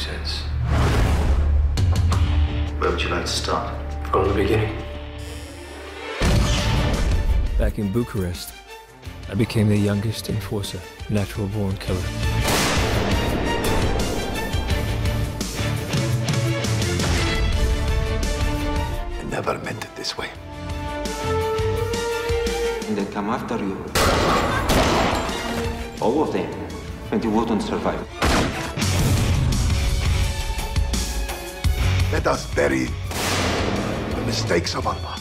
2 cents. Where would you like to start? From the beginning. Back in Bucharest, I became the youngest enforcer, natural-born killer. I never meant it this way. And they'll come after you. All of them. And you wouldn't survive. Let us bury the mistakes of Alma.